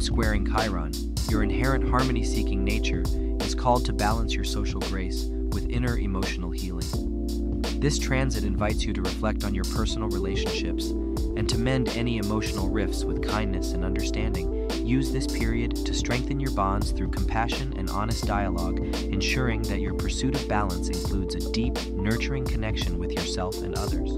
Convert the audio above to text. squaring Chiron, your inherent harmony-seeking nature, is called to balance your social grace with inner emotional healing. This transit invites you to reflect on your personal relationships and to mend any emotional rifts with kindness and understanding. Use this period to strengthen your bonds through compassion and honest dialogue, ensuring that your pursuit of balance includes a deep, nurturing connection with yourself and others.